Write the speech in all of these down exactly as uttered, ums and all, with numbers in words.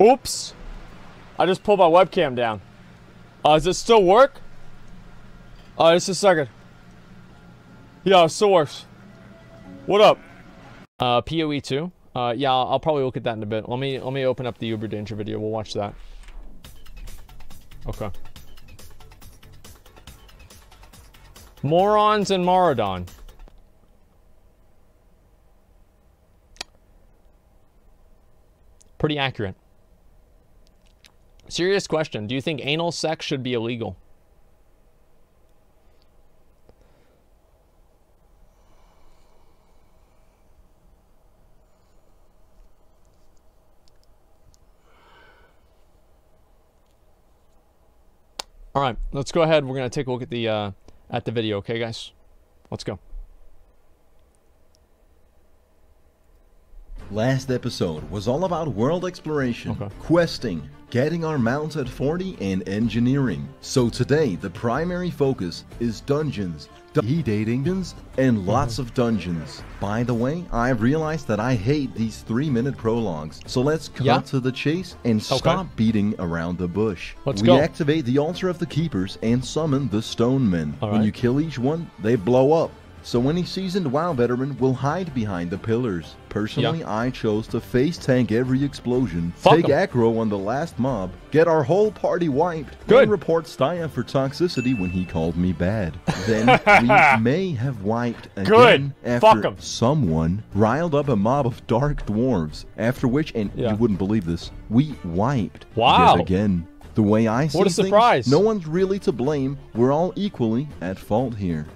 Oops. I just pulled my webcam down. Uh, does it still work? Uh, just a second. Yeah, it still works. What up? Uh, P O E two. Uh, yeah, I'll, I'll probably look at that in a bit. Let me, let me open up the Uberdanger video. We'll watch that. Okay. Morons and Maradon. Pretty accurate. Serious question. Do you think anal sex should be illegal? All right, let's go ahead. We're going to take a look at the uh, at the video, okay, guys? Let's go. Last episode was all about world exploration, okay. Questing, getting our mounts at forty, and engineering. So today, the primary focus is dungeons, e-dating, and lots of dungeons. By the way, I realized that I hate these three-minute prologues, so let's cut yeah. to the chase and okay. stop beating around the bush. Let's we go. Activate the altar of the keepers and summon the stone men. All right. When you kill each one, they blow up. So any seasoned WoW veteran will hide behind the pillars. Personally, yep. I chose to face tank every explosion, Fuck take em. aggro on the last mob, get our whole party wiped, Good. then report Steya for toxicity when he called me bad. Then we may have wiped again Good. after someone riled up a mob of dark dwarves, after which, and yeah. you wouldn't believe this, we wiped wow. yet again. The way I see what a surprise. things, no one's really to blame, we're all equally at fault here.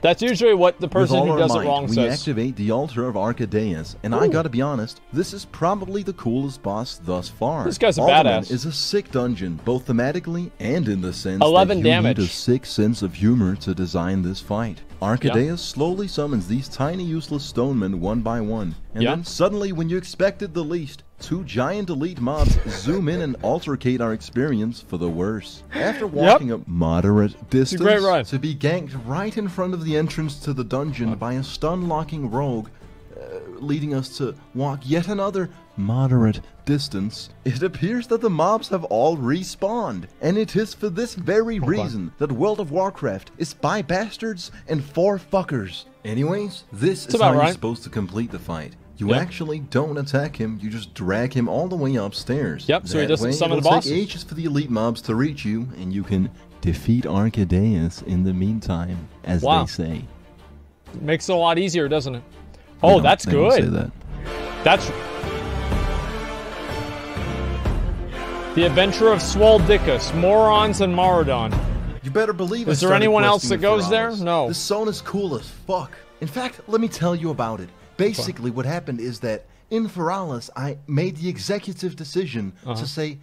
That's usually what the person who does might, it wrong we says. We activate the altar of Arcadeus, and Ooh. I gotta be honest, this is probably the coolest boss thus far. This guy's a Alderman badass. Is a sick dungeon, both thematically and in the sense Eleven that you damage. need a sick sense of humor to design this fight. Arcadeus yeah. slowly summons these tiny useless stonemen one by one, and yeah. then suddenly, when you expected the least, two giant elite mobs zoom in and altercate our experience for the worse. After walking yep. a moderate distance a to be ganked right in front of the entrance to the dungeon oh. by a stun-locking rogue, uh, leading us to walk yet another moderate distance, it appears that the mobs have all respawned, and it is for this very Hold reason on. that World of Warcraft is by bastards and for fuckers. Anyways, this That's is how right. you're supposed to complete the fight. You yep. actually don't attack him, you just drag him all the way upstairs. Yep, that so he doesn't way, summon the boss. It'll take ages for the elite mobs to reach you, and you can defeat Arcadeus in the meantime, as wow. they say. It makes it a lot easier, doesn't it? Oh, that's good. Say that. That's... The Adventure of Swaldicus, Morons and Maradon. You better believe it. Is there anyone else that goes there? No. This zone is cool as fuck. In fact, let me tell you about it. Basically, what happened is that in Feralis, I made the executive decision uh-huh. to say,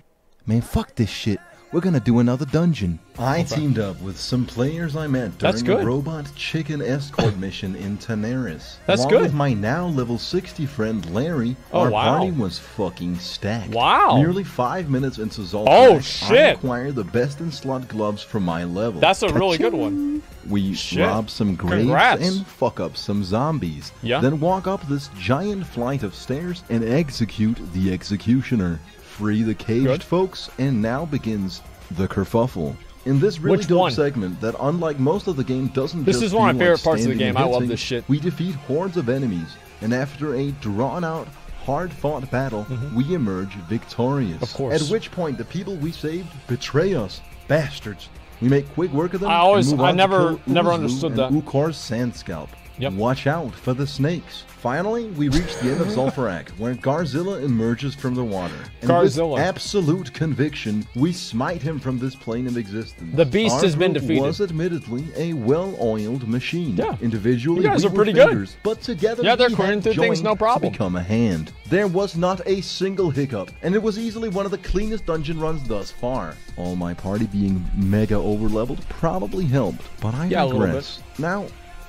man, fuck this shit. We're gonna do another dungeon. I okay. teamed up with some players I met during a robot chicken escort mission in Tanaris. That's Along good. with my now level sixty friend Larry, oh, our wow. party was fucking stacked. Wow. Nearly five minutes into Zul'Farrak, oh, shit. I acquired the best in slot gloves for my level. That's a really good one. We shit. rob some graves Congrats. and fuck up some zombies. Yeah. Then walk up this giant flight of stairs and execute the executioner. Free the caged Good. folks, and now begins the kerfuffle. In this really Which dope one? segment that, unlike most of the game, doesn't this just is one of my favorite like parts of the game. Hitting, I love this shit. We defeat hordes of enemies, and after a drawn-out, hard-fought battle, mm-hmm. we emerge victorious. Of course. At which point, the people we saved betray us, bastards. We make quick work of them. I always, I never, never Uzu understood that. Ukor's sand scalp. Yep. Watch out for the snakes. Finally, we reach the end of Zul'Farrak, where Gahz'rilla emerges from the water. And Gahz'rilla. With absolute conviction, we smite him from this plane of existence. The beast Our has been defeated. was admittedly a well-oiled machine. Yeah. Individually, you guys we are pretty fingers, good. But together, yeah, they're clearing through things no problem. Become a hand. There was not a single hiccup, and it was easily one of the cleanest dungeon runs thus far. All my party being mega overleveled probably helped, but I yeah, regress. A little bit. Now.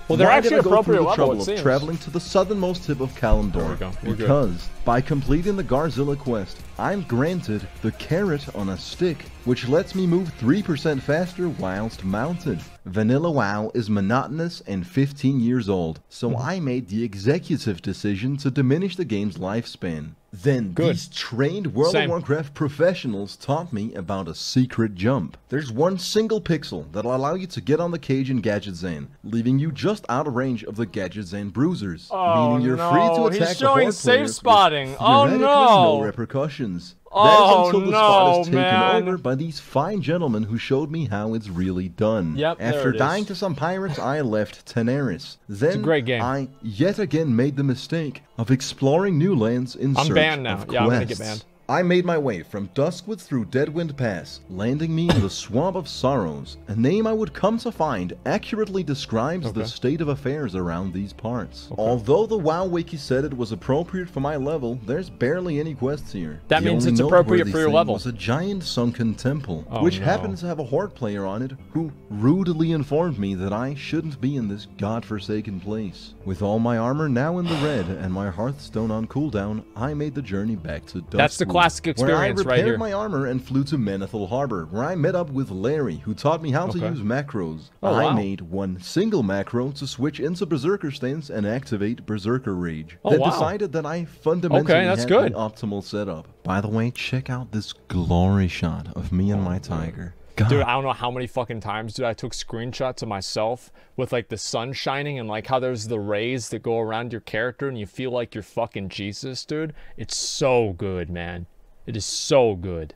Well, they're Why actually did I go through the trouble level, of traveling to the southernmost tip of Kalimdor? Because good. by completing the Gahz'rilla quest, I'm granted the carrot on a stick, which lets me move three percent faster whilst mounted. Vanilla WoW is monotonous and fifteen years old, so I made the executive decision to diminish the game's lifespan. Then Good. these trained World Same. of Warcraft professionals taught me about a secret jump. There's one single pixel that'll allow you to get on the cage in Gadgetzan, leaving you just out of range of the Gadgetzan bruisers. Oh, meaning you're no. free to attack He's showing the safe spotting. Oh no. no repercussions. Oh, that is until the no, spot is taken man. over by these fine gentlemen who showed me how it's really done. Yep, After dying is. to some pirates, I left Tanaris. Then it's a great game. I yet again made the mistake of exploring new lands in I'm search banned now. of quests. Yeah, I'm gonna get banned. I made my way from Duskwood through Deadwind Pass, landing me in the Swamp of Sorrows, a name I would come to find accurately describes okay. the state of affairs around these parts. Okay. Although the WoW wiki said it was appropriate for my level, there's barely any quests here. That the means it's appropriate for your level. It was a giant sunken temple, oh, which no. happens to have a horde player on it who rudely informed me that I shouldn't be in this godforsaken place. With all my armor now in the red and my Hearthstone on cooldown, I made the journey back to Duskwood. That's the classic experience right here. I repaired my armor and flew to Menethil Harbor, where I met up with Larry, who taught me how okay. to use macros. Oh, I wow. made one single macro to switch into Berserker stance and activate Berserker Rage. Oh, then wow. decided that I fundamentally okay, that's had good. the optimal setup. By the way, check out this glory shot of me and my tiger. God. Dude, I don't know how many fucking times, dude, I took screenshots of myself with, like, the sun shining and, like, how there's the rays that go around your character and you feel like you're fucking Jesus, dude. It's so good, man. It is so good.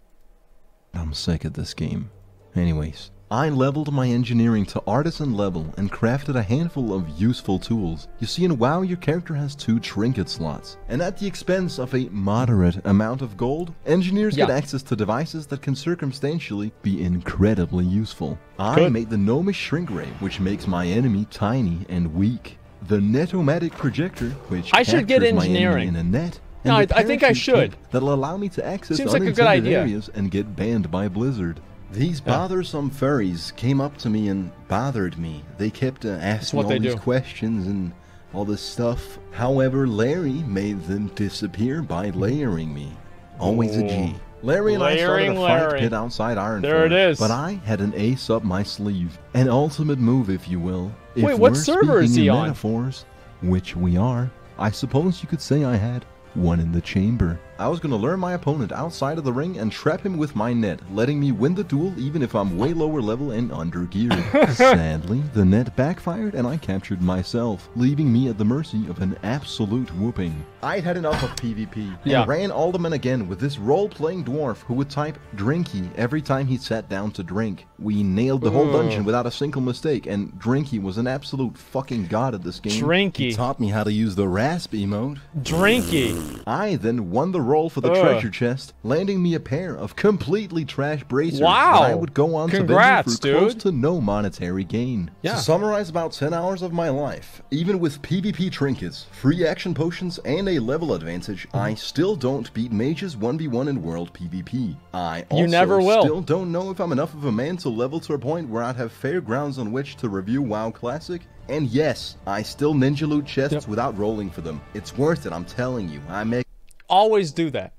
I'm sick of this game. Anyways, I leveled my engineering to artisan level and crafted a handful of useful tools. You see, in WoW, your character has two trinket slots, and at the expense of a moderate amount of gold, engineers yeah. get access to devices that can circumstantially be incredibly useful. I Good. made the gnomish shrink ray, which makes my enemy tiny and weak. The netomatic projector, which I should get engineering my enemy in a net. No, I, I think I should. That'll allow me to access Seems unintended like a good idea. areas and get banned by Blizzard. These bothersome furries came up to me and bothered me. They kept uh, asking all these do. questions and all this stuff. However, Larry made them disappear by layering me. Always Ooh. a G. Larry and Layering I started a fight Larry. pit outside Ironforge. There it is. But I had an ace up my sleeve. An ultimate move, if you will. If Wait, what server is he on? Metaphors, which we are, I suppose you could say I had one in the chamber. I was going to lure my opponent outside of the ring and trap him with my net, letting me win the duel even if I'm way lower level and undergeared. Sadly, the net backfired and I captured myself, leaving me at the mercy of an absolute whooping. I'd had enough of PvP and yeah. ran Alderman again with this role-playing dwarf who would type Drinky every time he sat down to drink. We nailed the Ooh. whole dungeon without a single mistake, and Drinky was an absolute fucking god at this game. Drinky. He taught me how to use the rasp emote. Drinky. I then won the roll for the Ugh. treasure chest, landing me a pair of completely trash bracers wow. that I would go on Congrats, to venture for dude. close to no monetary gain. Yeah. To summarize about ten hours of my life, even with PvP trinkets, free action potions, and a level advantage, mm. I still don't beat mages one v one in world PvP. I also you never will. still don't know if I'm enough of a man to level to a point where I'd have fair grounds on which to review WoW Classic. And yes, I still ninja loot chests yep. without rolling for them. It's worth it, I'm telling you. I make Always do that.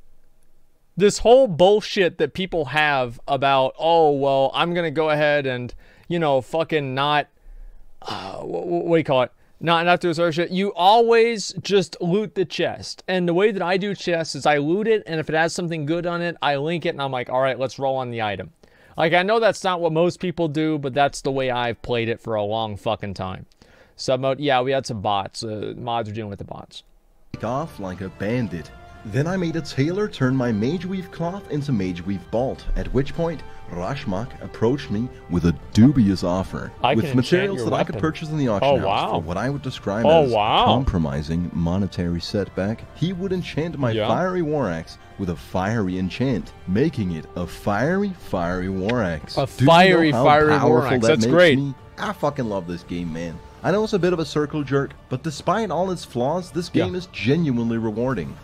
This whole bullshit that people have about, oh, well, I'm going to go ahead and, you know, fucking not, uh, what, what do you call it? Not enough to assert shit. You always just loot the chest. And the way that I do chests is I loot it, and if it has something good on it, I link it, and I'm like, all right, let's roll on the item. Like, I know that's not what most people do, but that's the way I've played it for a long fucking time. Submode, yeah, we had some bots. Uh, mods are dealing with the bots. Take off like a bandit. Then I made a tailor turn my Mageweave cloth into Mageweave Bolt, at which point Rashmak approached me with a dubious offer, I with materials that weapon. I could purchase in the auction oh, house wow. for what I would describe oh, as wow. compromising monetary setback. He would enchant my yeah. Fiery War Axe with a fiery enchant, making it a fiery, fiery War Axe. A Do fiery, you know fiery War Axe. That That's great. Me? I fucking love this game, man. I know it's a bit of a circle jerk, but despite all its flaws, this game yeah. is genuinely rewarding.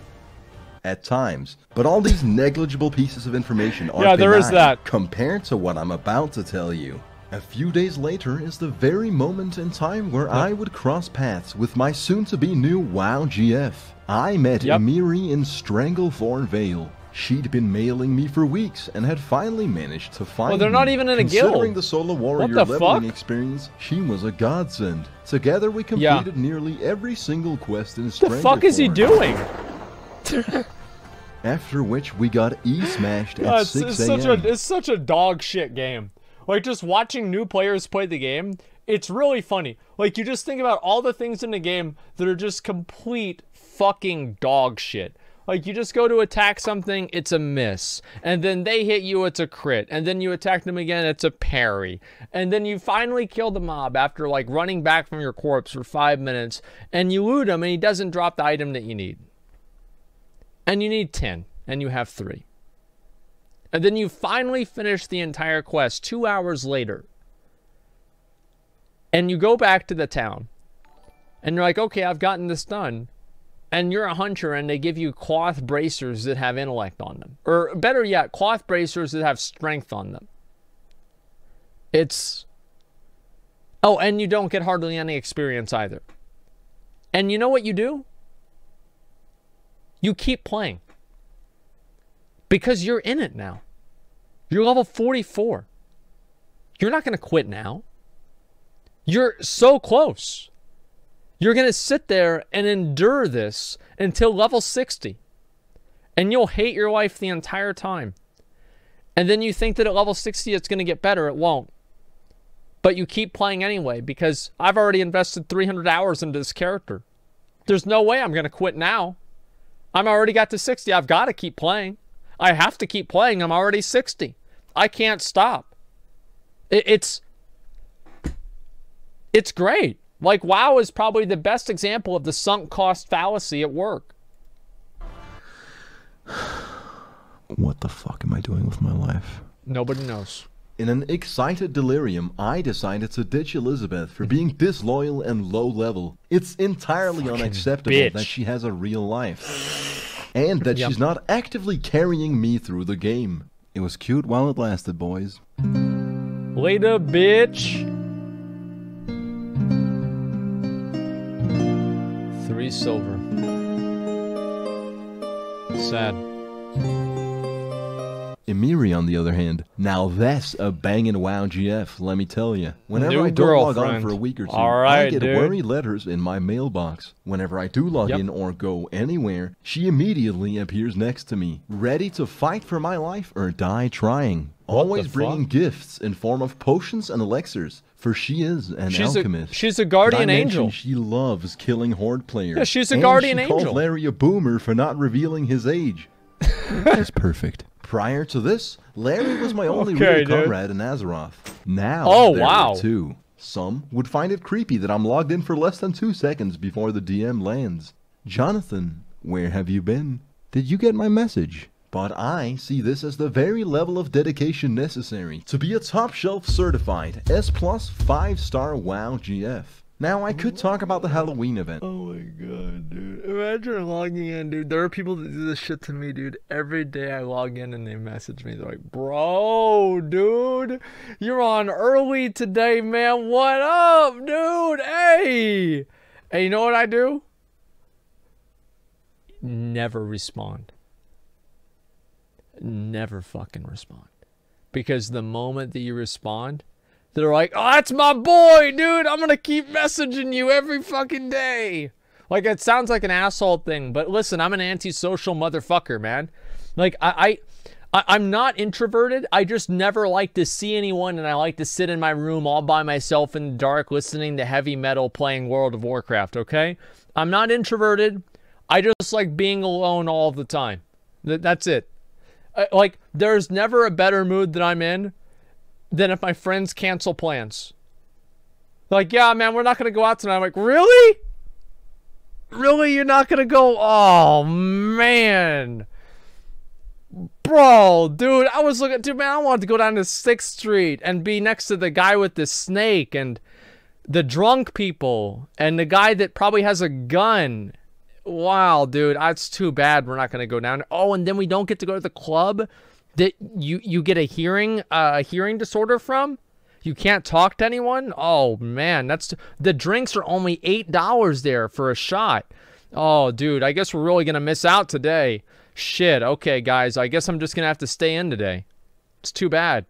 At times, but all these negligible pieces of information are yeah, there is that. compared to what I'm about to tell you. A few days later is the very moment in time where yep. I would cross paths with my soon-to-be new WoW G F. I met yep. Amiri in Stranglethorn Vale. She'd been mailing me for weeks and had finally managed to find me. Well, they're not even in a guild. Considering the solo warrior leveling experience, she was a godsend. Together we completed yeah. nearly every single quest in Stranglethorn. What the fuck is he doing? After which we got e-smashed at uh, six a m It's such a dog shit game. Like, just watching new players play the game, it's really funny. Like, you just think about all the things in the game that are just complete fucking dog shit. Like, you just go to attack something, it's a miss. And then they hit you, it's a crit. And then you attack them again, it's a parry. And then you finally kill the mob after, like, running back from your corpse for five minutes. And you loot him, and he doesn't drop the item that you need. And you need ten, and you have three. And then you finally finish the entire quest two hours later. And you go back to the town. And you're like, okay, I've gotten this done. And you're a hunter and they give you cloth bracers that have intellect on them. Or better yet, cloth bracers that have strength on them. It's... Oh, and you don't get hardly any experience either. And you know what you do? You keep playing. Because you're in it now. You're level forty-four. You're not going to quit now. You're so close. You're going to sit there and endure this until level sixty. And you'll hate your life the entire time. And then you think that at level sixty it's going to get better. It won't. But you keep playing anyway because I've already invested three hundred hours into this character. There's no way I'm going to quit now. I'm already got to sixty. I've got to keep playing. I have to keep playing. I'm already sixty. I can't stop. It's, it's great. Like, WoW is probably the best example of the sunk cost fallacy at work. What the fuck am I doing with my life? Nobody knows. In an excited delirium, I decided to ditch Elizabeth for being disloyal and low level. It's entirely fucking unacceptable bitch. That she has a real life. And that yep. she's not actively carrying me through the game. It was cute while it lasted, boys. Later, bitch. Three silver. Sad. Amiri, on the other hand, now that's a banging WoW G F, let me tell you. Whenever New I don't log on for a week or two, right, I get dude. worry letters in my mailbox. Whenever I do log yep. in or go anywhere, she immediately appears next to me, ready to fight for my life or die trying. What Always bringing gifts in form of potions and elixirs, for she is an she's alchemist. A, she's a guardian angel. She loves killing horde players. Yeah, she's a and guardian she angel. She called Larry a boomer for not revealing his age. That's perfect. Prior to this, Larry was my only okay, real comrade dude. in Azeroth. Now, oh, there wow. are two. Some would find it creepy that I'm logged in for less than two seconds before the D M lands. Jonathan, where have you been? Did you get my message? But I see this as the very level of dedication necessary to be a top shelf certified S plus five star WoW G F. Now, I could talk about the Halloween event. Oh my god, dude. Imagine logging in, dude. There are people that do this shit to me, dude. Every day I log in and they message me. They're like, bro, dude, you're on early today, man. What up, dude? Hey! And you know what I do? Never respond. Never fucking respond. Because the moment that you respond, they're like, oh, that's my boy, dude. I'm going to keep messaging you every fucking day. Like, it sounds like an asshole thing, but listen, I'm an antisocial motherfucker, man. Like, I, I, I, I'm not introverted. I just never like to see anyone, and I like to sit in my room all by myself in the dark listening to heavy metal playing World of Warcraft, okay? I'm not introverted. I just like being alone all the time. Th- that's it. Uh, like, there's never a better mood that I'm in than if my friends cancel plans. Like, yeah, man, we're not going to go out tonight. I'm like, really? Really? You're not going to go? Oh, man. Bro, dude, I was looking, dude, man, I wanted to go down to sixth street and be next to the guy with the snake and the drunk people and the guy that probably has a gun. Wow, dude, that's too bad. We're not going to go down. Oh, and then we don't get to go to the club that you you get a hearing uh hearing disorder from. You can't talk to anyone. Oh man, that's the drinks are only eight dollars there for a shot. Oh dude, I guess we're really gonna miss out today. Shit. Okay guys, I guess I'm just gonna have to stay in today. It's too bad.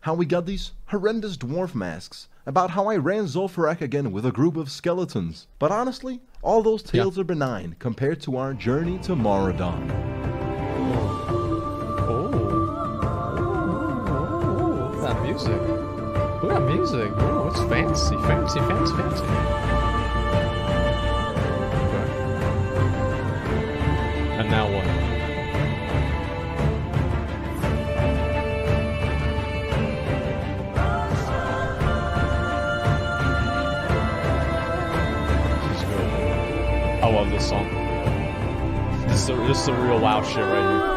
How we got these horrendous dwarf masks, about how I ran Zul'Farrak again with a group of skeletons. But honestly, all those tales yeah. are benign compared to our journey to Moradon. music. Look at music. Oh, it's fancy, fancy, fancy, fancy. Okay. And now what? I love this song. This is, the, this is the real WoW shit right here.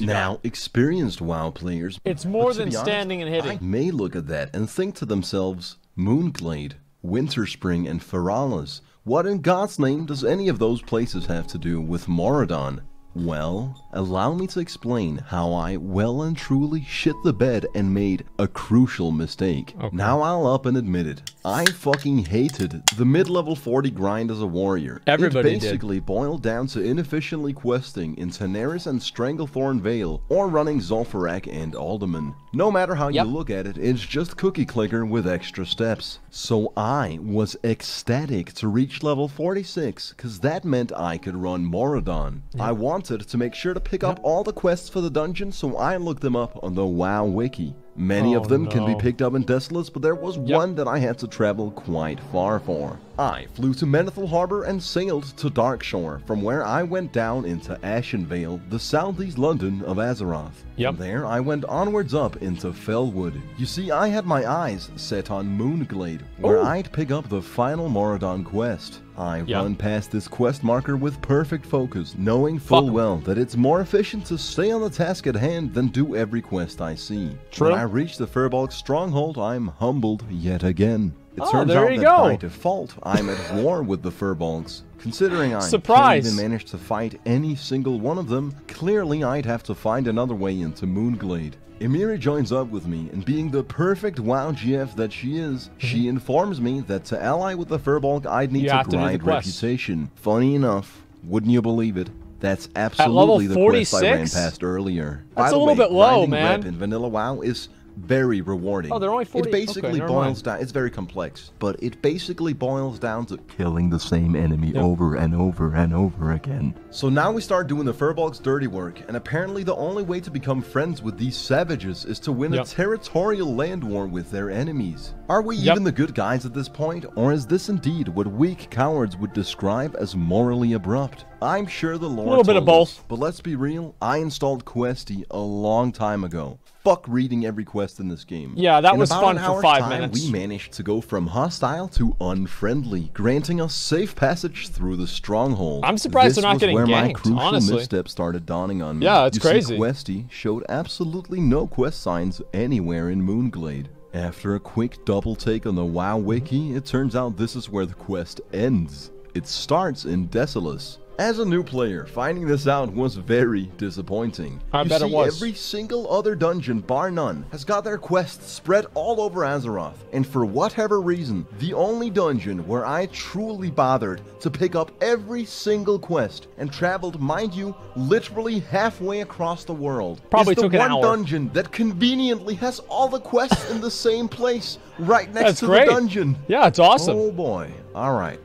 Now, die. Experienced WoW players, it's more than honest, standing and hitting. I may look at that and think to themselves, Moonglade, Winterspring, and Feralis. What in God's name does any of those places have to do with Moradon? Well, allow me to explain how I well and truly shit the bed and made a crucial mistake. Okay. Now I'll up and admit it. I fucking hated the mid-level forty grind as a warrior. Everybody It basically did. boiled down to inefficiently questing in Tanaris and Stranglethorn Vale, or running Zul'Farrak and Alderman. No matter how yep. you look at it, it's just cookie clicker with extra steps. So I was ecstatic to reach level forty-six, because that meant I could run Moradon. Yep. I wanted to make sure to pick up all the quests for the dungeon, so I looked them up on the WoW wiki. Many oh, of them no. can be picked up in Desolus, but there was yep. one that I had to travel quite far for. I flew to Menethil Harbor and sailed to Darkshore, from where I went down into Ashenvale, the southeast London of Azeroth. Yep. From there I went onwards up into Felwood. You see, I had my eyes set on Moonglade, where Ooh. I'd pick up the final Moradon quest. I yep. run past this quest marker with perfect focus, knowing full Fuck. well that it's more efficient to stay on the task at hand than do every quest I see. True. When I reach the Furbolg stronghold, I'm humbled yet again. It oh, turns out that go. by default, I'm at war with the Furbolgs. Considering I Surprise. can't even manage to fight any single one of them, clearly I'd have to find another way into Moonglade. Amiri joins up with me, and being the perfect WoW G F that she is, she informs me that to ally with the Furbolg, I'd need you to grind reputation. Funny enough, wouldn't you believe it? That's absolutely the quest I ran past earlier. That's By a little way, bit low, man. In vanilla WoW is very rewarding. Oh, they're only forty. It basically okay, boils down. It's very complex, but it basically boils down to killing the same enemy yep. over and over and over again. So now we start doing the Furbolg's dirty work, and apparently the only way to become friends with these savages is to win yep. a territorial land war with their enemies. Are we yep. even the good guys at this point, or is this indeed what weak cowards would describe as morally abrupt? I'm sure the Lord. A little bit of both. Us, but let's be real, I installed Questy a long time ago. Fuck reading every quest in this game. Yeah, that in was fun for five time, minutes. We managed to go from hostile to unfriendly, granting us safe passage through the stronghold. I'm surprised this they're not getting ganked, honestly. This was where my crucial misstep started dawning on me. Yeah, it's you crazy. See, Questy showed absolutely no quest signs anywhere in Moonglade. After a quick double take on the WoW wiki, it turns out this is where the quest ends. It starts in Desolus. As a new player, finding this out was very disappointing. I bet it was. Every single other dungeon, bar none, has got their quests spread all over Azeroth, and for whatever reason, the only dungeon where I truly bothered to pick up every single quest and traveled, mind you, literally halfway across the world, Probably is the took one an hour. dungeon that conveniently has all the quests in the same place, right next That's to great. the dungeon. Yeah, it's awesome. Oh boy. All right,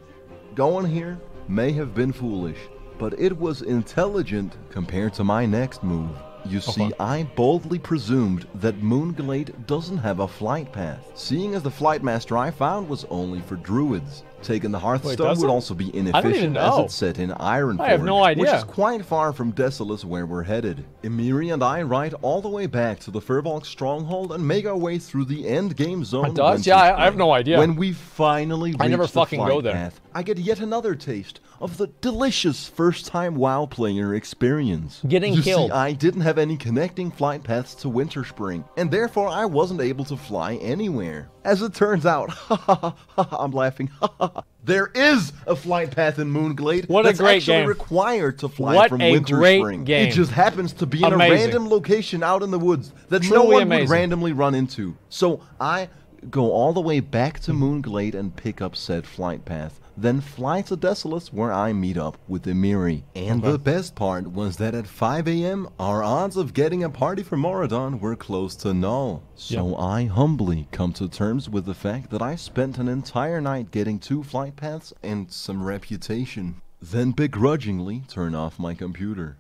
going here may have been foolish, but it was intelligent compared to my next move. You see, okay. I boldly presumed that Moonglade doesn't have a flight path, seeing as the flight master I found was only for druids. Taking the Hearthstone Wait, would also be inefficient as it's set in Ironforge, I have no idea. Which is quite far from Desolus where we're headed. Amiri and I ride all the way back to the Furbolg stronghold and make our way through the end game zone. It does? Yeah, I, I have no idea. When we finally I reach never the fucking flight go there. path, I get yet another taste of the delicious first-time WoW player experience. Getting you killed. See, I didn't have any connecting flight paths to Winterspring, and therefore I wasn't able to fly anywhere. As it turns out, ha ha ha, I'm laughing, ha ha. There is a flight path in Moonglade what a that's great actually game. required to fly what from Winterspring. It just happens to be amazing. in a random location out in the woods that Truly no one amazing. would randomly run into. So I go all the way back to Moonglade and pick up said flight path, then fly to Desolus where I meet up with Amiri. And okay. the best part was that at five A M, our odds of getting a party for Moradon were close to null. So yep. I humbly come to terms with the fact that I spent an entire night getting two flight paths and some reputation, then begrudgingly turn off my computer.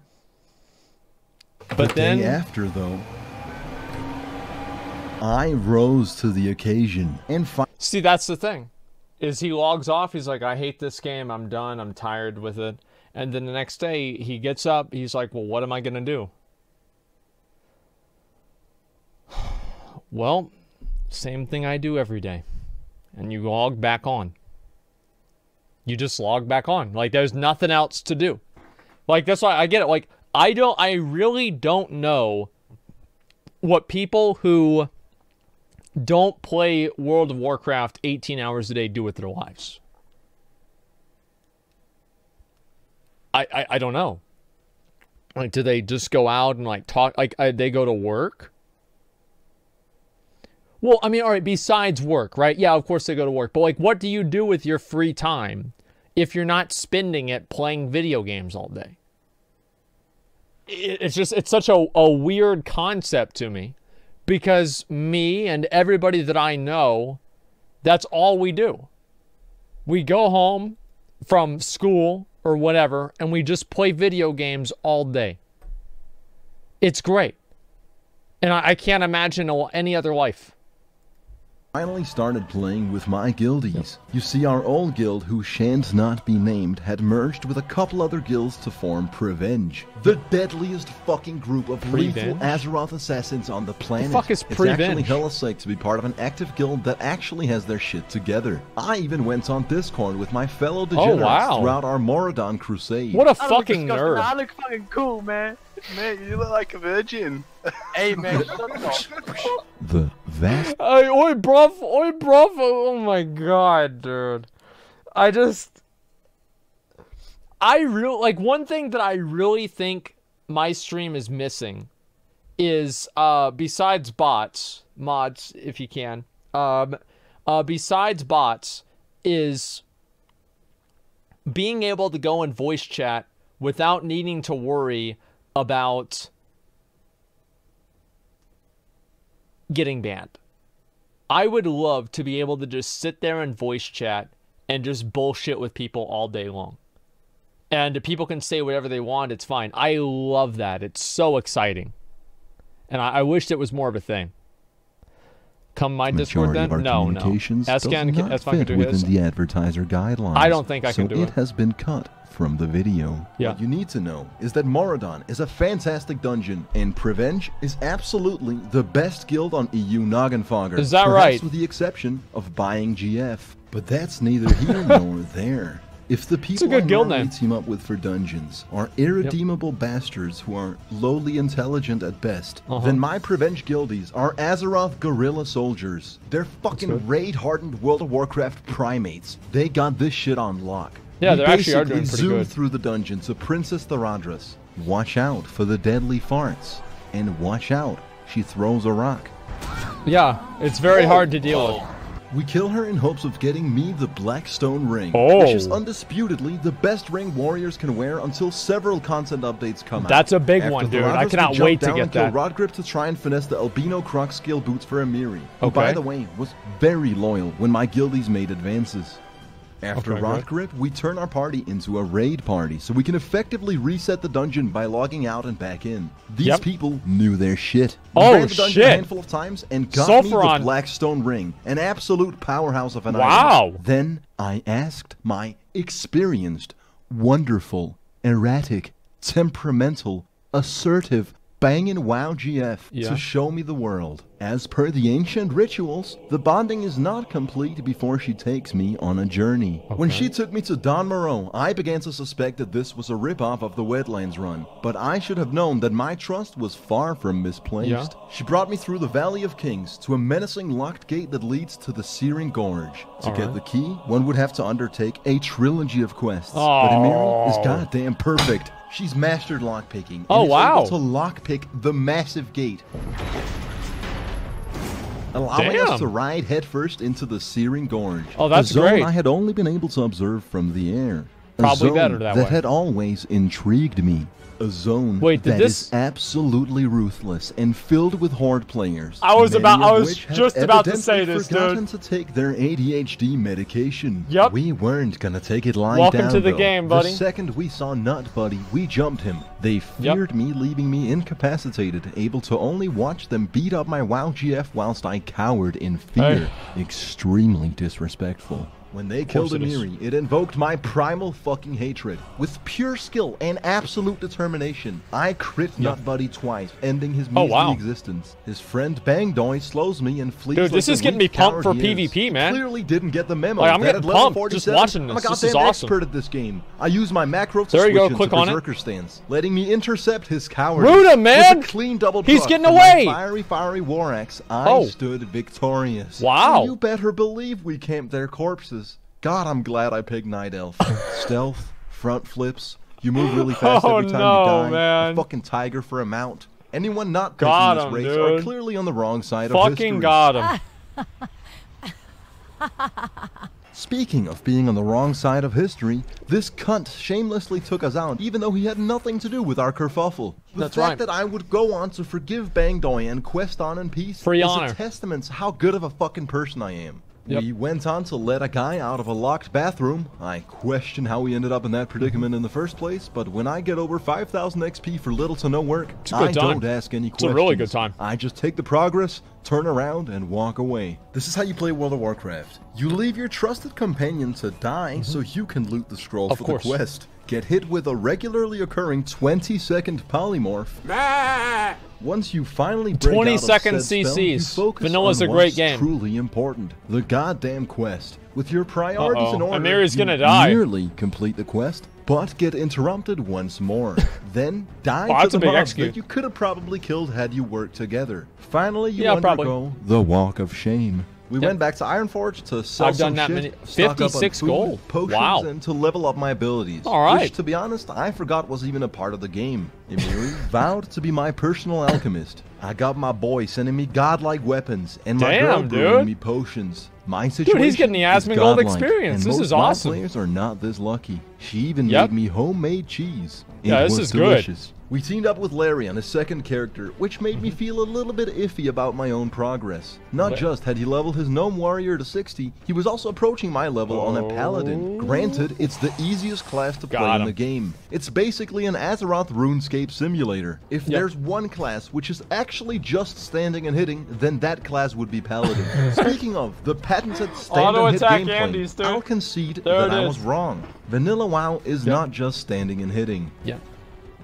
But the then... day after, though... I rose to the occasion and fi- See, that's the thing, is he logs off, he's like, I hate this game, I'm done, I'm tired with it. And then the next day, he gets up, he's like, well, what am I going to do? Well, same thing I do every day. And you log back on. You just log back on. Like, there's nothing else to do. Like, that's why I get it. Like, I don't, I really don't know what people who don't play World of Warcraft eighteen hours a day do with their lives. I, I, I don't know. Like, do they just go out and, like, talk? Like, I, they go to work? Well, I mean, all right, besides work, right? Yeah, of course they go to work. But, like, what do you do with your free time if you're not spending it playing video games all day? It's just, it's such a, a weird concept to me, because me and everybody that I know, that's all we do. We go home from school or whatever, and we just play video games all day. It's great. And I, I can't imagine any other life. Finally started playing with my guildies. You see, our old guild, who shan't not be named, had merged with a couple other guilds to form Prevenge. The deadliest fucking group of Prevenge? lethal Azeroth assassins on the planet. The fuck is Prevenge? It's actually hella sick to be part of an active guild that actually has their shit together. I even went on Discord with my fellow degenerates oh, wow. throughout our Moradon crusade. What a I fucking nerd. I look fucking cool, man. Man, you look like a virgin. Hey, man, The vast... Hey, oi, bruv, oi, bruv, oh my god, dude. I just... I real like, one thing that I really think my stream is missing is, uh, besides bots, mods, if you can, um, uh, besides bots, is being able to go and voice chat without needing to worry about getting banned. I would love to be able to just sit there and voice chat and just bullshit with people all day long. And people can say whatever they want, it's fine. I love that. It's so exciting. And I, I wished it was more of a thing. Come my Discord then? No, no. Ascan can fit do within the advertiser guidelines. I don't think I can do it. It has been cut from the video. Yeah. What you need to know is that Moradon is a fantastic dungeon, and Prevenge is absolutely the best guild on E U Noggenfogger. Is that right? With the exception of buying G F. But that's neither here nor there. If the people we team up with for dungeons are irredeemable yep. bastards who are lowly intelligent at best, uh -huh. then my Prevenge guildies are Azeroth guerrilla soldiers. They're fucking raid-hardened World of Warcraft primates. They got this shit on lock. Yeah, we they're actually are doing pretty zoom good. Through the dungeon to Princess Theradris. Watch out for the deadly farts. And watch out, she throws a rock. Yeah, it's very oh, hard to deal oh. with. We kill her in hopes of getting me the Blackstone Ring, oh. which is undisputedly the best ring warriors can wear until several content updates come That's out. That's a big After one, dude. I cannot wait to get that. Rotgrip to try and finesse the Albino Crocscale boots for Amiri, who, okay. by the way, was very loyal when my guildies made advances. After okay, Rotgrip, right. we turn our party into a raid party, so we can effectively reset the dungeon by logging out and back in. These yep. people knew their shit. Oh, we ran the dungeon shit. a handful of times and got Zul'Farrak. me the Blackstone Ring, an absolute powerhouse of an wow. item. Then I asked my experienced, wonderful, erratic, temperamental, assertive, bangin' WoW G F yeah. to show me the world. As per the ancient rituals, the bonding is not complete before she takes me on a journey. Okay. When she took me to Don Moreau, I began to suspect that this was a ripoff of the Wetlands run, but I should have known that my trust was far from misplaced. Yeah. She brought me through the Valley of Kings to a menacing locked gate that leads to the Searing Gorge. To All get right. the key, one would have to undertake a trilogy of quests, Aww. but Amiri is goddamn perfect. She's mastered lockpicking oh, and is wow. able to lockpick the massive gate, allowing Damn. us to ride headfirst into the Searing Gorge. Oh, that's a zone great. I had only been able to observe from the air. Probably better that, that way. That had always intrigued me. A zone Wait, that this... is absolutely ruthless and filled with horde players. I was about, I was just about to say this, dude. To take their A D H D medication. Yep. We weren't gonna take it lying Welcome down. Welcome to the though. game, buddy. The second we saw Nut Buddy, we jumped him. They feared yep. me, leaving me incapacitated, able to only watch them beat up my WoW G F whilst I cowered in fear. Hey. Extremely disrespectful. When they killed Amiri, it invoked my primal fucking hatred. With pure skill and absolute determination, I crit yep. Nut Buddy twice, ending his measly oh, wow. existence. His friend Bangdoy slows me and flees. Dude, like this is getting me pumped for PvP, man. Clearly didn't get the memo. Like, I'm that getting pumped just watching this. I'm a goddamn this is awesome. expert at this game. I use my macro to there switch you go, into click berserker on it. stance, letting me intercept his cowardice. Root him, man! With a clean double He's truck getting away! Fiery, fiery war axe, I oh. stood victorious. Wow! And you better believe we camped their corpses. God, I'm glad I picked Night Elf. Stealth, front flips, you move really fast oh, every time no, you die. Man. A fucking tiger for a mount. Anyone not picking got this him, race dude. are clearly on the wrong side fucking of history. Fucking got him. Speaking of being on the wrong side of history, this cunt shamelessly took us out even though he had nothing to do with our kerfuffle. The That's fact right. that I would go on to forgive Bangdoy and quest on in peace Free is honor. a testament to how good of a fucking person I am. Yep. We went on to let a guy out of a locked bathroom. I question how we ended up in that predicament in the first place, but when I get over five thousand X P for little to no work, I time. don't ask any it's questions. It's a really good time. I just take the progress, turn around, and walk away. This is how you play World of Warcraft. You leave your trusted companion to die mm-hmm. so you can loot the scroll of for course. the quest. Get hit with a regularly occurring twenty second polymorph. Ah! Once you finally break twenty second C Cs. Spell, Vanilla's a great game. Truly important, the goddamn quest. With your priorities Uh-oh. in order, Amiri's gonna die. Nearly complete the quest, but get interrupted once more. Then die oh, to the mobs that you could have probably killed had you worked together. Finally, you yeah, undergo probably. the walk of shame. We yep. went back to Ironforge to sell I've some done that shit, fifty-six food, gold, potions, wow. and to level up my abilities. All right. Which, to be honest, I forgot was even a part of the game. Amiri vowed to be my personal alchemist. I got my boy sending me godlike weapons, and my Damn, girl dude. brewing me potions. My situation dude, he's getting the Asmongold experience. This is awesome. Most players are not this lucky. She even yep. made me homemade cheese. It yeah, this was is delicious. good. We teamed up with Larry on his second character, which made me feel a little bit iffy about my own progress. Not just had he leveled his gnome warrior to sixty, he was also approaching my level oh. on a paladin. Granted, it's the easiest class to got play him. in the game. It's basically an Azeroth RuneScape simulator. If yep. there's one class which is actually just standing and hitting, then that class would be paladin. Speaking of, the patented stand and hit gameplay, I'll concede there that I was wrong. Vanilla WoW is yep. not just standing and hitting. Yep.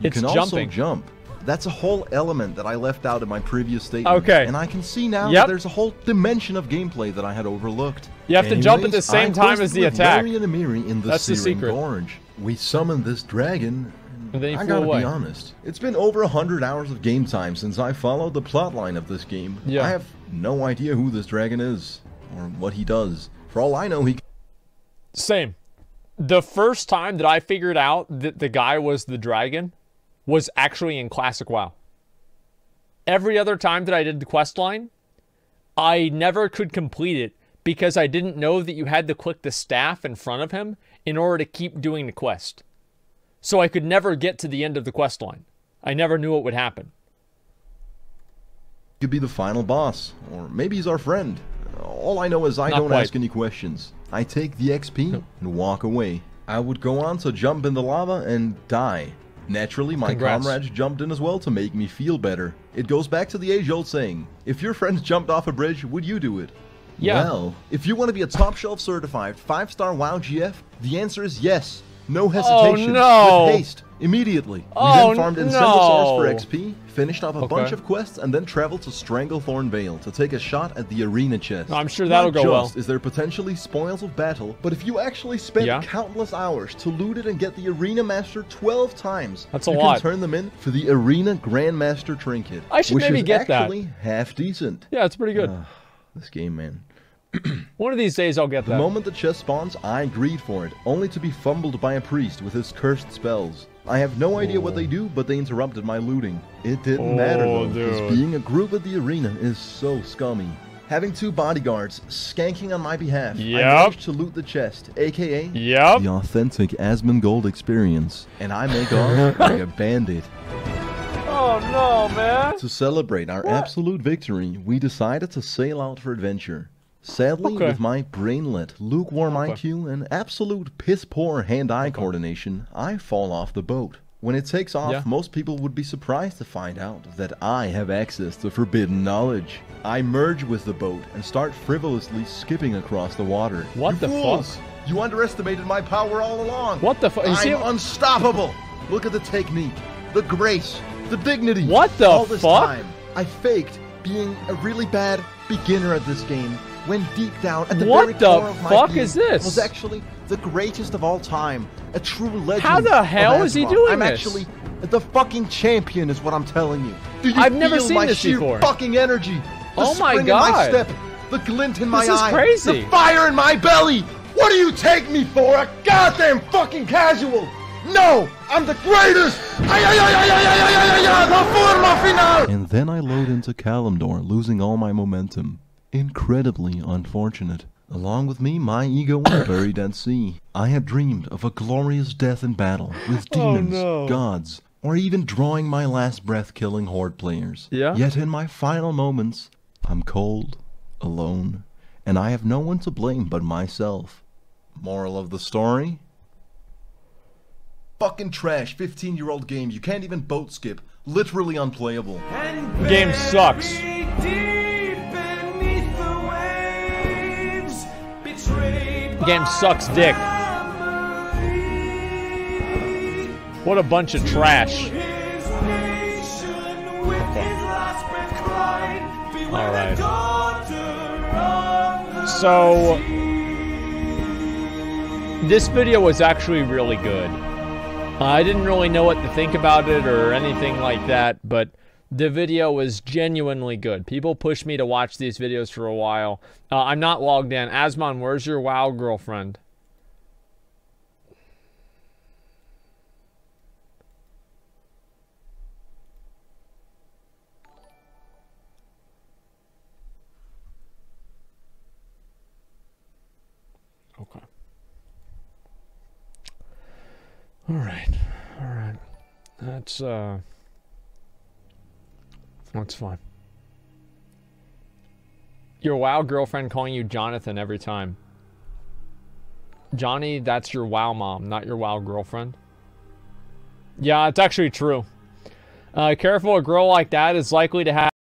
You it's can jumping. also jump. That's a whole element that I left out in my previous statement. Okay. And I can see now yep. that there's a whole dimension of gameplay that I had overlooked. You have Anyways, to jump at the same I time as the attack. Larry and Amiri in the That's the secret. Orange. We summoned this dragon. And then he I gotta away. be honest. It's been over a hundred hours of game time since I followed the plotline of this game. Yeah. I have no idea who this dragon is or what he does. For all I know, he... Same. The first time that I figured out that the guy was the dragon was actually in Classic WoW. Every other time that I did the quest line, I never could complete it because I didn't know that you had to click the staff in front of him in order to keep doing the quest. So I could never get to the end of the quest line. I never knew what would happen. Could be the final boss, or maybe he's our friend. All I know is I Not don't quite. ask any questions. I take the X P no. and walk away. I would go on to jump in the lava and die. Naturally, my Congrats. comrades jumped in as well to make me feel better. It goes back to the age-old saying, if your friends jumped off a bridge, would you do it? Yeah. Well, if you want to be a top-shelf certified five star WoW G F, the answer is yes. No hesitation. Oh, no. With haste. Immediately. Oh, we then farmed Incendisaurus no. for X P, finished off a okay. bunch of quests, and then traveled to Stranglethorn Vale to take a shot at the arena chest. I'm sure that'll Not go well. Is there potentially spoils of battle, but if you actually spend yeah. countless hours to loot it and get the arena master twelve times, That's a you lot. can turn them in for the arena grandmaster trinket. I should which maybe is get actually that. half decent. Yeah, it's pretty good. Uh, this game, man. One of these days I'll get that. The moment the chest spawns, I greed for it, only to be fumbled by a priest with his cursed spells. I have no idea oh. what they do, but they interrupted my looting. It didn't oh, matter though, because being a group at the arena is so scummy. Having two bodyguards skanking on my behalf, yep. I managed to loot the chest, a k a. Yep. The authentic Asmongold experience, and I make off like a bandit. Oh no, man! To celebrate our what? absolute victory, we decided to sail out for adventure. Sadly, okay. with my brainlet, lukewarm okay. I Q, and absolute piss-poor hand-eye okay. coordination, I fall off the boat. When it takes off, yeah. most people would be surprised to find out that I have access to forbidden knowledge. I merge with the boat and start frivolously skipping across the water. What you the fools. fuck? You underestimated my power all along. What the fuck? I'm see unstoppable. Look at the technique, the grace, the dignity. What the fuck? All this fuck? time, I faked being a really bad beginner at this game when deep down at the what very the core of my fuck is this? was actually the greatest of all time, a true legend. How the hell is he doing I'm this? I'm actually the fucking champion, is what I'm telling you. Do you I've feel never seen my this sheer before. Fucking energy? The oh my god! In my step, the glint in my this eye, is crazy. The fire in my belly. What do you take me for? A goddamn fucking casual? No, I'm the greatest. And then I load into Kalimdor, losing all my momentum. Incredibly unfortunate. Along with me, my ego was buried at sea. I had dreamed of a glorious death in battle with demons, oh, no. gods, or even drawing my last breath killing horde players. Yeah? Yet in my final moments, I'm cold, alone, and I have no one to blame but myself. Moral of the story? Fucking trash, fifteen-year-old game. You can't even boat skip. Literally unplayable. The game sucks. Game sucks dick. What a bunch of trash. Alright. So this video was actually really good. I didn't really know what to think about it or anything like that, but the video was genuinely good. People pushed me to watch these videos for a while. Uh, I'm not logged in. Asmon, where's your WoW girlfriend? Okay. All right. All right. That's, uh... That's fine. Your WoW girlfriend calling you Jonathan every time. Johnny, that's your WoW mom, not your WoW girlfriend. Yeah, it's actually true. Uh, careful, a girl like that is likely to have